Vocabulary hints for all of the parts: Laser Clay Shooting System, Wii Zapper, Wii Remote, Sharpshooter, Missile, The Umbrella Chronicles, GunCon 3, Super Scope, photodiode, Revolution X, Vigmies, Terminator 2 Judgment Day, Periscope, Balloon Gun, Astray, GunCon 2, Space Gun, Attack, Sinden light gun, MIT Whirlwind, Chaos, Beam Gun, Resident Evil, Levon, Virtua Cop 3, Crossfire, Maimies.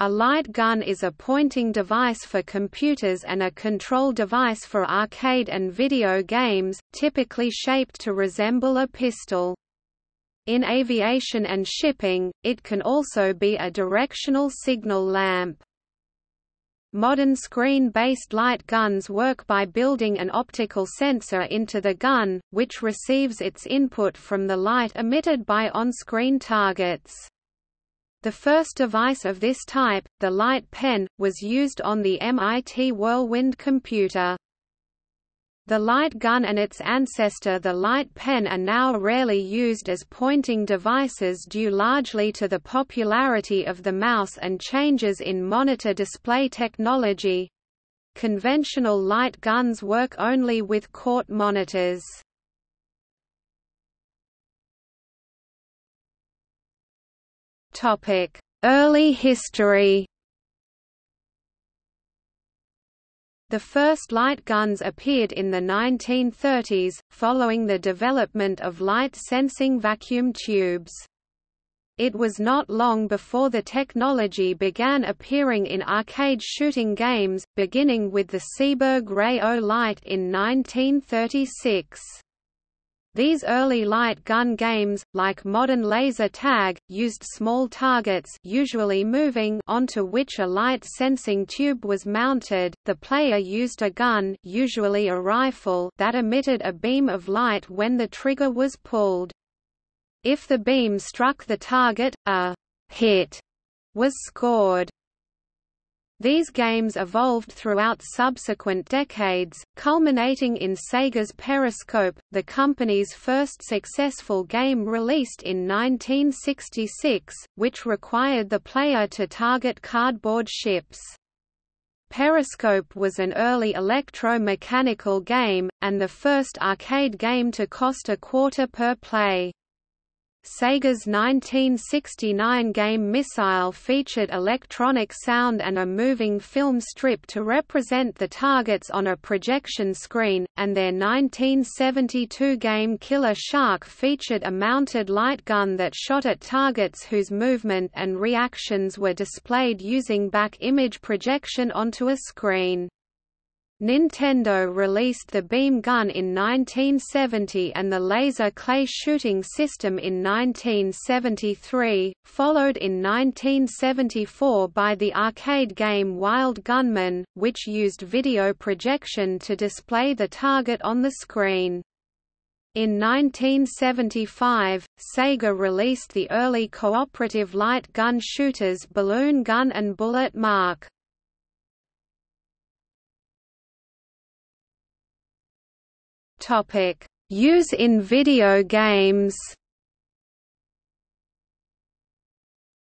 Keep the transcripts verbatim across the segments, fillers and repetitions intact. A light gun is a pointing device for computers and a control device for arcade and video games, typically shaped to resemble a pistol. In aviation and shipping, it can also be a directional signal lamp. Modern screen-based light guns work by building an optical sensor into the gun, which receives its input from the light emitted by on-screen targets. The first device of this type, the light pen, was used on the M I T Whirlwind computer. The light gun and its ancestor the light pen are now rarely used as pointing devices due largely to the popularity of the mouse and changes in monitor display technology. Conventional light guns work only with court monitors. Early history. The first light guns appeared in the nineteen thirties, following the development of light-sensing vacuum tubes. It was not long before the technology began appearing in arcade shooting games, beginning with the Seeburg Ray-O-Light in nineteen thirty-six. These early light gun games, like modern laser tag, used small targets, usually moving, onto which a light sensing tube was mounted. The player used a gun, usually a rifle, that emitted a beam of light when the trigger was pulled. If the beam struck the target, a hit was scored. These games evolved throughout subsequent decades, culminating in Sega's Periscope, the company's first successful game released in nineteen sixty-six, which required the player to target cardboard ships. Periscope was an early electro-mechanical game, and the first arcade game to cost a quarter per play. Sega's nineteen sixty-nine game Missile featured electronic sound and a moving film strip to represent the targets on a projection screen, and their nineteen seventy-two game Killer Shark featured a mounted light gun that shot at targets whose movement and reactions were displayed using back image projection onto a screen. Nintendo released the Beam Gun in nineteen seventy and the Laser Clay Shooting System in nineteen seventy-three, followed in nineteen seventy-four by the arcade game Wild Gunman, which used video projection to display the target on the screen. In nineteen seventy-five, Sega released the early cooperative light gun shooters Balloon Gun and Bullet Mark. Topic: Use in video games.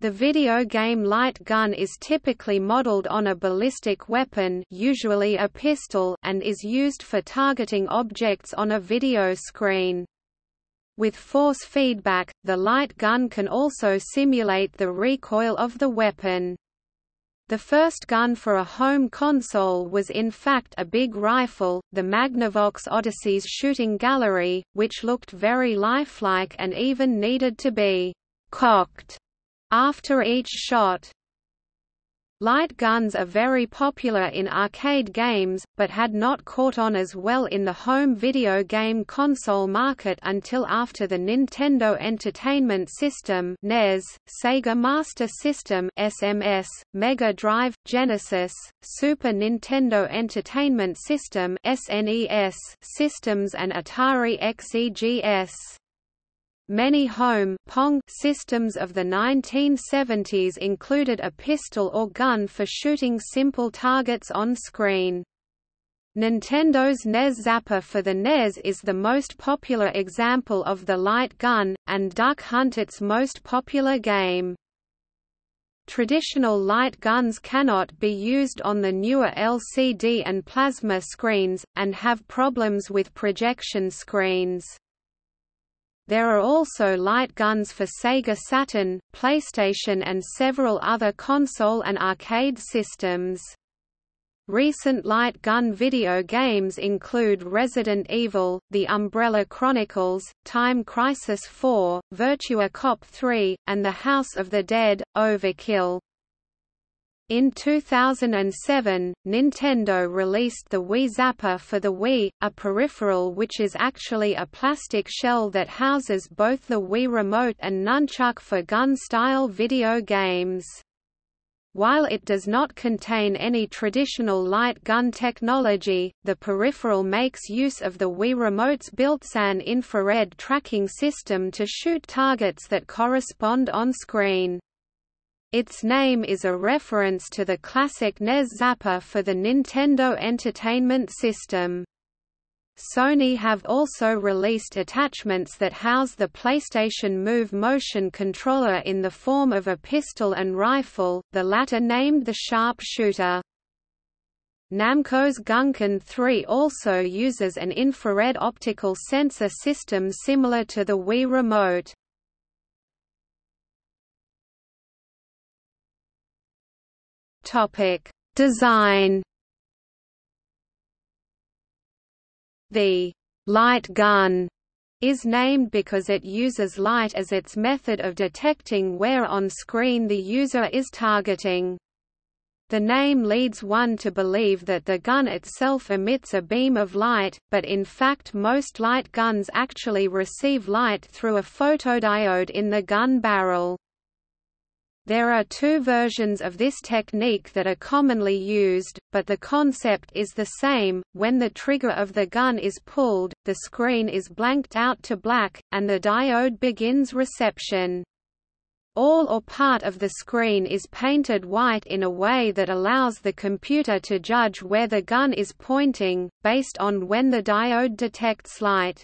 The video game light gun is typically modeled on a ballistic weapon, usually a pistol, and is used for targeting objects on a video screen. With force feedback, the light gun can also simulate the recoil of the weapon. The first gun for a home console was in fact a big rifle, the Magnavox Odyssey's shooting gallery, which looked very lifelike and even needed to be cocked after each shot. Light guns are very popular in arcade games, but had not caught on as well in the home video game console market until after the Nintendo Entertainment System (N E S), Sega Master System (S M S), Mega Drive, Genesis, Super Nintendo Entertainment System (S N E S) systems and Atari X E G S. Many home Pong systems of the nineteen seventies included a pistol or gun for shooting simple targets on screen. Nintendo's N E S Zapper for the N E S is the most popular example of the light gun, and Duck Hunt its most popular game. Traditional light guns cannot be used on the newer L C D and plasma screens, and have problems with projection screens. There are also light guns for Sega Saturn, PlayStation and several other console and arcade systems. Recent light gun video games include Resident Evil, The Umbrella Chronicles, Time Crisis four, Virtua Cop three, and The House of the Dead, Overkill. In two thousand seven, Nintendo released the Wii Zapper for the Wii, a peripheral which is actually a plastic shell that houses both the Wii Remote and Nunchuck for gun-style video games. While it does not contain any traditional light gun technology, the peripheral makes use of the Wii Remote's built-in infrared tracking system to shoot targets that correspond on screen. Its name is a reference to the classic N E S Zapper for the Nintendo Entertainment System. Sony have also released attachments that house the PlayStation Move motion controller in the form of a pistol and rifle, the latter named the Sharpshooter. Namco's GunCon three also uses an infrared optical sensor system similar to the Wii Remote. Topic: Design. The light gun is named because it uses light as its method of detecting where on screen the user is targeting. The name leads one to believe that the gun itself emits a beam of light, but in fact most light guns actually receive light through a photodiode in the gun barrel. There are two versions of this technique that are commonly used, but the concept is the same. When the trigger of the gun is pulled, the screen is blanked out to black, and the diode begins reception. All or part of the screen is painted white in a way that allows the computer to judge where the gun is pointing, based on when the diode detects light.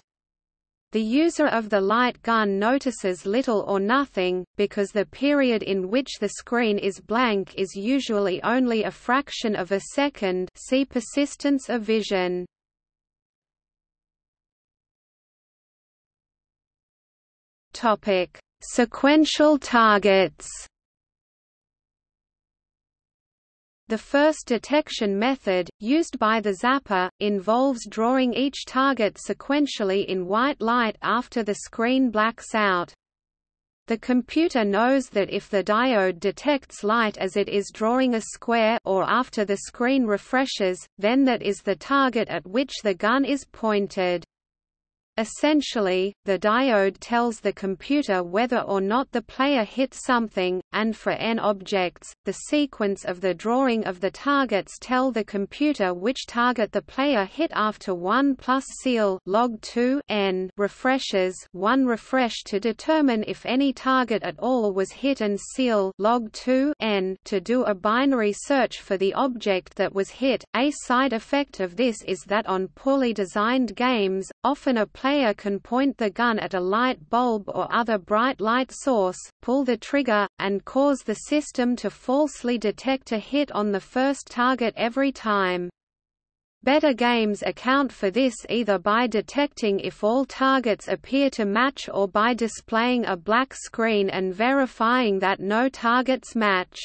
The user of the light gun notices little or nothing, because the period in which the screen is blank is usually only a fraction of a second. See persistence of vision. Topic: Sequential targets. The first detection method, used by the Zapper, involves drawing each target sequentially in white light after the screen blacks out. The computer knows that if the diode detects light as it is drawing a square or after the screen refreshes, then that is the target at which the gun is pointed. Essentially, the diode tells the computer whether or not the player hit something, and for N objects, the sequence of the drawing of the targets tell the computer which target the player hit after one plus seal log two N refreshes one refresh to determine if any target at all was hit and seal log two N to do a binary search for the object that was hit. A side effect of this is that on poorly designed games, often a player player can point the gun at a light bulb or other bright light source, pull the trigger, and cause the system to falsely detect a hit on the first target every time. Better games account for this either by detecting if all targets appear to match or by displaying a black screen and verifying that no targets match.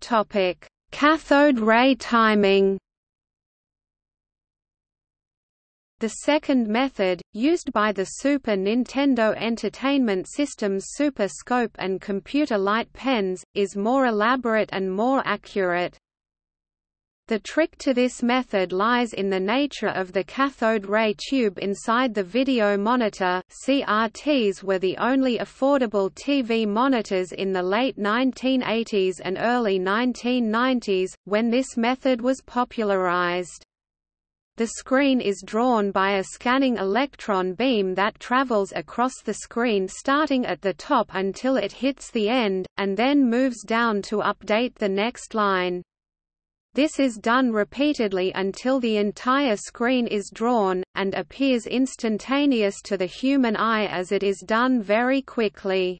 Topic: Cathode ray timing. The second method, used by the Super Nintendo Entertainment System's Super Scope and computer light pens, is more elaborate and more accurate. The trick to this method lies in the nature of the cathode ray tube inside the video monitor. C R Ts were the only affordable T V monitors in the late nineteen eighties and early nineteen nineties, when this method was popularized. The screen is drawn by a scanning electron beam that travels across the screen starting at the top until it hits the end, and then moves down to update the next line. This is done repeatedly until the entire screen is drawn, and appears instantaneous to the human eye as it is done very quickly.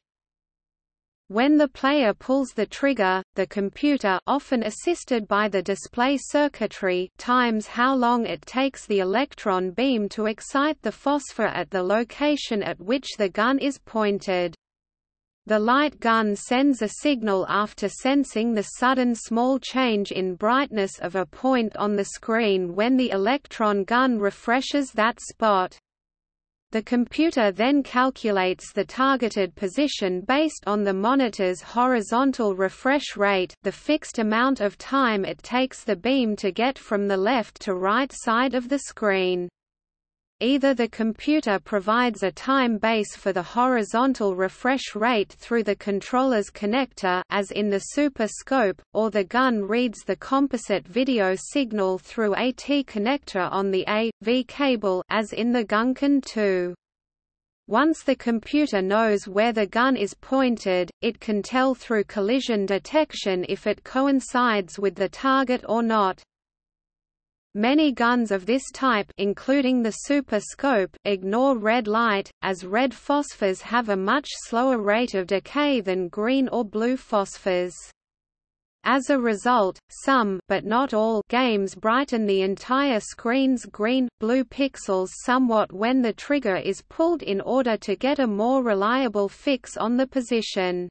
When the player pulls the trigger, the computer, often assisted by the display circuitry, times how long it takes the electron beam to excite the phosphor at the location at which the gun is pointed. The light gun sends a signal after sensing the sudden small change in brightness of a point on the screen when the electron gun refreshes that spot. The computer then calculates the targeted position based on the monitor's horizontal refresh rate, the fixed amount of time it takes the beam to get from the left to right side of the screen. Either the computer provides a time base for the horizontal refresh rate through the controller's connector, as in the Super Scope, or the gun reads the composite video signal through a T connector on the A V cable, as in the GunCon two. Once the computer knows where the gun is pointed, it can tell through collision detection if it coincides with the target or not. Many guns of this type, including the Super Scope, ignore red light, as red phosphors have a much slower rate of decay than green or blue phosphors. As a result, some but not all games brighten the entire screen's green-blue pixels somewhat when the trigger is pulled in order to get a more reliable fix on the position.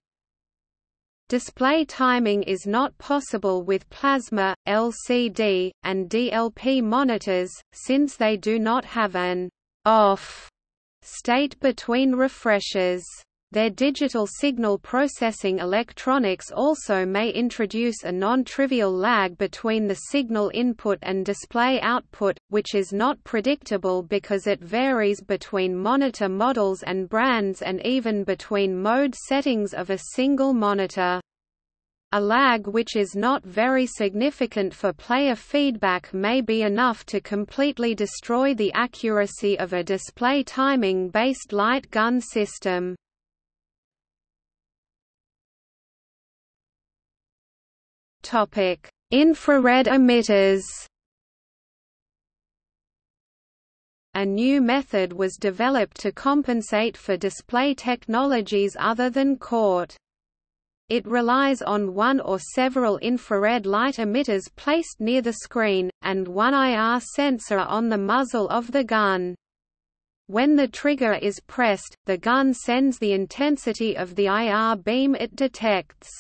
Display timing is not possible with plasma, L C D, and D L P monitors, since they do not have an off state between refreshes. Their digital signal processing electronics also may introduce a non-trivial lag between the signal input and display output, which is not predictable because it varies between monitor models and brands and even between mode settings of a single monitor. A lag which is not very significant for player feedback may be enough to completely destroy the accuracy of a display timing-based light gun system. Topic: Infrared emitters. A new method was developed to compensate for display technologies other than C O R T. It relies on one or several infrared light emitters placed near the screen, and one I R sensor on the muzzle of the gun. When the trigger is pressed, the gun sends the intensity of the I R beam it detects.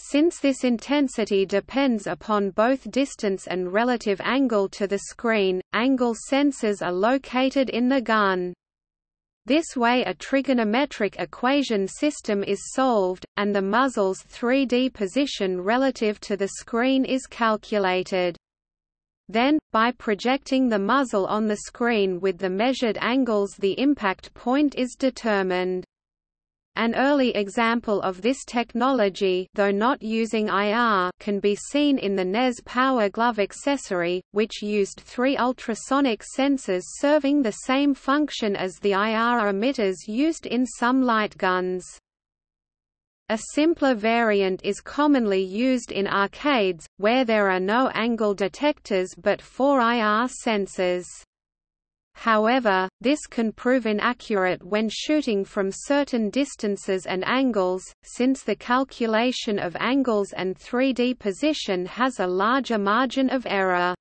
Since this intensity depends upon both distance and relative angle to the screen, angle sensors are located in the gun. This way a trigonometric equation system is solved, and the muzzle's three D position relative to the screen is calculated. Then, by projecting the muzzle on the screen with the measured angles, the impact point is determined. An early example of this technology, though not using I R, can be seen in the N E S Power Glove accessory, which used three ultrasonic sensors serving the same function as the I R emitters used in some light guns. A simpler variant is commonly used in arcades, where there are no angle detectors but four I R sensors. However, this can prove inaccurate when shooting from certain distances and angles, since the calculation of angles and three D position has a larger margin of error.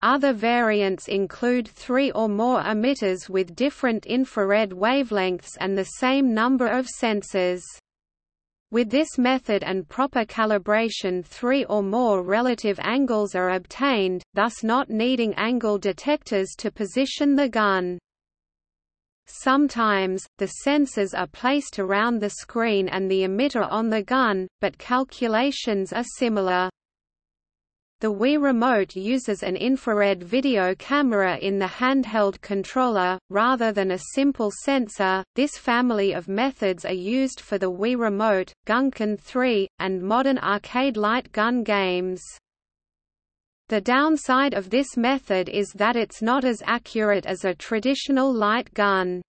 Other variants include three or more emitters with different infrared wavelengths and the same number of sensors. With this method and proper calibration, three or more relative angles are obtained, thus not needing angle detectors to position the gun. Sometimes, the sensors are placed around the screen and the emitter on the gun, but calculations are similar. The Wii Remote uses an infrared video camera in the handheld controller, rather than a simple sensor. This family of methods are used for the Wii Remote, GunCon three, and modern arcade light gun games. The downside of this method is that it's not as accurate as a traditional light gun.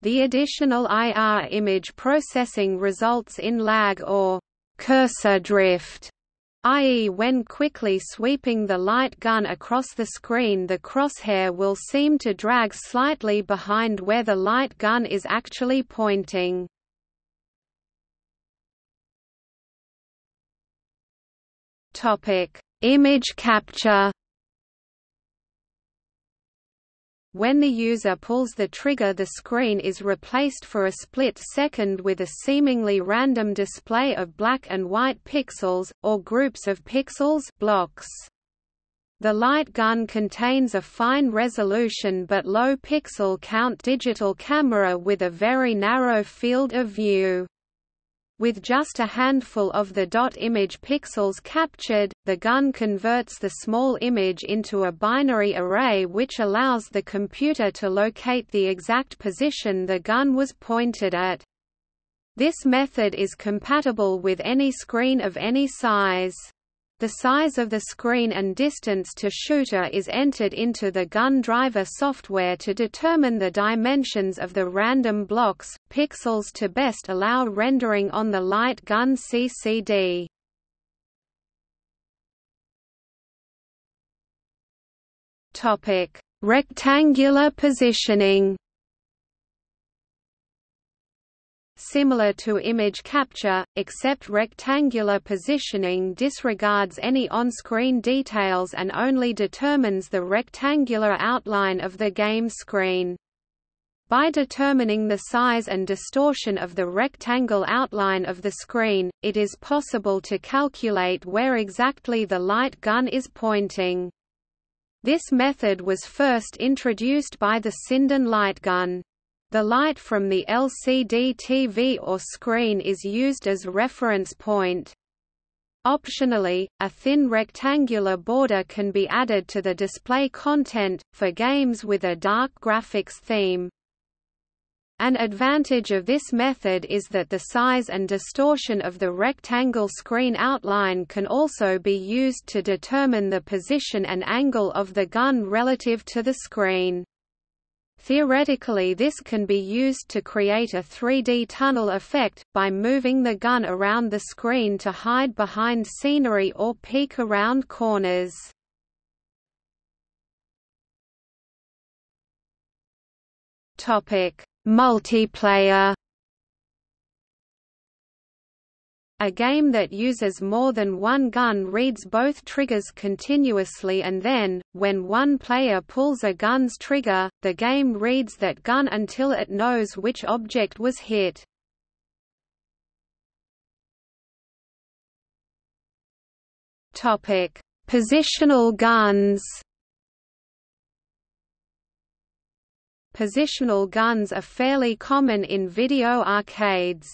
The additional I R image processing results in lag or cursor drift, that is when quickly sweeping the light gun across the screen, the crosshair will seem to drag slightly behind where the light gun is actually pointing. Topic: Image capture. When the user pulls the trigger, the screen is replaced for a split second with a seemingly random display of black and white pixels, or groups of pixels blocks. The light gun contains a fine resolution but low pixel count digital camera with a very narrow field of view. With just a handful of the dot image pixels captured, the gun converts the small image into a binary array which allows the computer to locate the exact position the gun was pointed at. This method is compatible with any screen of any size. The size of the screen and distance to shooter is entered into the gun driver software to determine the dimensions of the random blocks, pixels to best allow rendering on the light gun C C D. Topic: Rectangular positioning. Similar to image capture, except rectangular positioning disregards any on-screen details and only determines the rectangular outline of the game screen. By determining the size and distortion of the rectangle outline of the screen, it is possible to calculate where exactly the light gun is pointing. This method was first introduced by the Sinden light gun. The light from the L C D T V or screen is used as reference point. Optionally, a thin rectangular border can be added to the display content, for games with a dark graphics theme. An advantage of this method is that the size and distortion of the rectangle screen outline can also be used to determine the position and angle of the gun relative to the screen. Theoretically, this can be used to create a three D tunnel effect, by moving the gun around the screen to hide behind scenery or peek around corners. Multiplayer. A game that uses more than one gun reads both triggers continuously, and then, when one player pulls a gun's trigger, the game reads that gun until it knows which object was hit. Topic: Positional guns. Positional guns are fairly common in video arcades.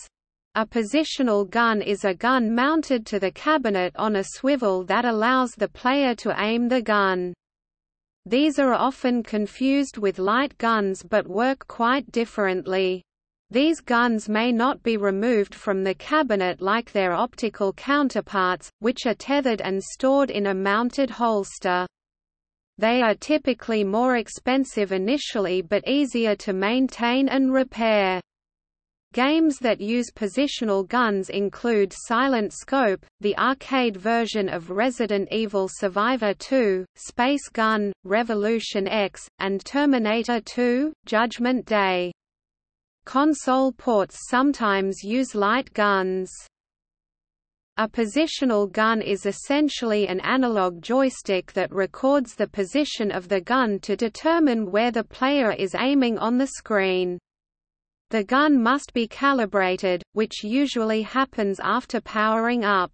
A positional gun is a gun mounted to the cabinet on a swivel that allows the player to aim the gun. These are often confused with light guns but work quite differently. These guns may not be removed from the cabinet like their optical counterparts, which are tethered and stored in a mounted holster. They are typically more expensive initially but easier to maintain and repair. Games that use positional guns include Silent Scope, the arcade version of Resident Evil Survivor two, Space Gun, Revolution X, and Terminator two, Judgment Day. Console ports sometimes use light guns. A positional gun is essentially an analog joystick that records the position of the gun to determine where the player is aiming on the screen. The gun must be calibrated, which usually happens after powering up.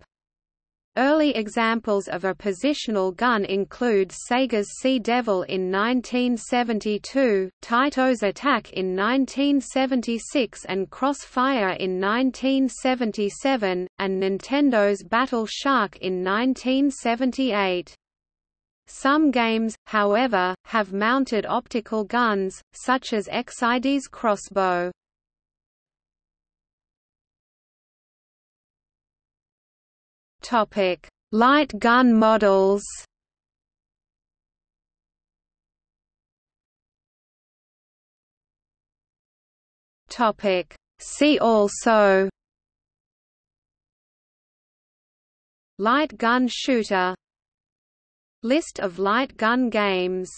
Early examples of a positional gun include Sega's Sea Devil in nineteen seventy-two, Taito's Attack in nineteen seventy-six and Crossfire in nineteen seventy-seven, and Nintendo's Battle Shark in nineteen seventy-eight. Some games, however, have mounted optical guns, such as X I D's Crossbow. Topic: Light gun models. Topic: See also. Light gun shooter. List of light gun games.